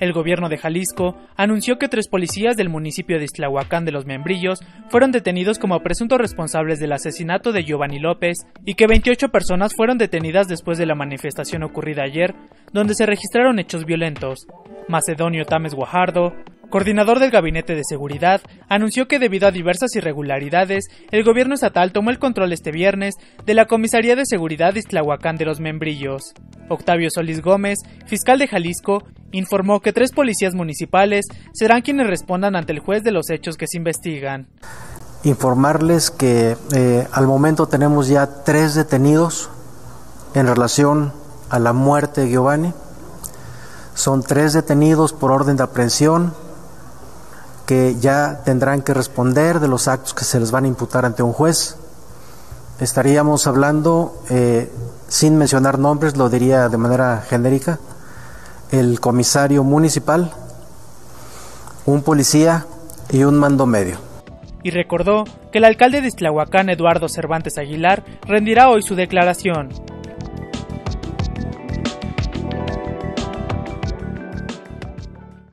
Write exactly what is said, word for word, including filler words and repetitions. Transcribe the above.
El gobierno de Jalisco anunció que tres policías del municipio de Ixtlahuacán de los Membrillos fueron detenidos como presuntos responsables del asesinato de Giovanni López y que veintiocho personas fueron detenidas después de la manifestación ocurrida ayer, donde se registraron hechos violentos. Macedonio Támez Guajardo, coordinador del Gabinete de Seguridad, anunció que debido a diversas irregularidades, el gobierno estatal tomó el control este viernes de la Comisaría de Seguridad de Ixtlahuacán de los Membrillos. Octavio Solís Gómez, fiscal de Jalisco, informó que tres policías municipales serán quienes respondan ante el juez de los hechos que se investigan. Informarles que eh, al momento tenemos ya tres detenidos en relación a la muerte de Giovanni. Son tres detenidos por orden de aprehensión que ya tendrán que responder de los actos que se les van a imputar ante un juez. Estaríamos hablando, eh, sin mencionar nombres, lo diría de manera genérica, el comisario municipal, un policía y un mando medio. Y recordó que el alcalde de Ixtlahuacán, Eduardo Cervantes Aguilar, rendirá hoy su declaración.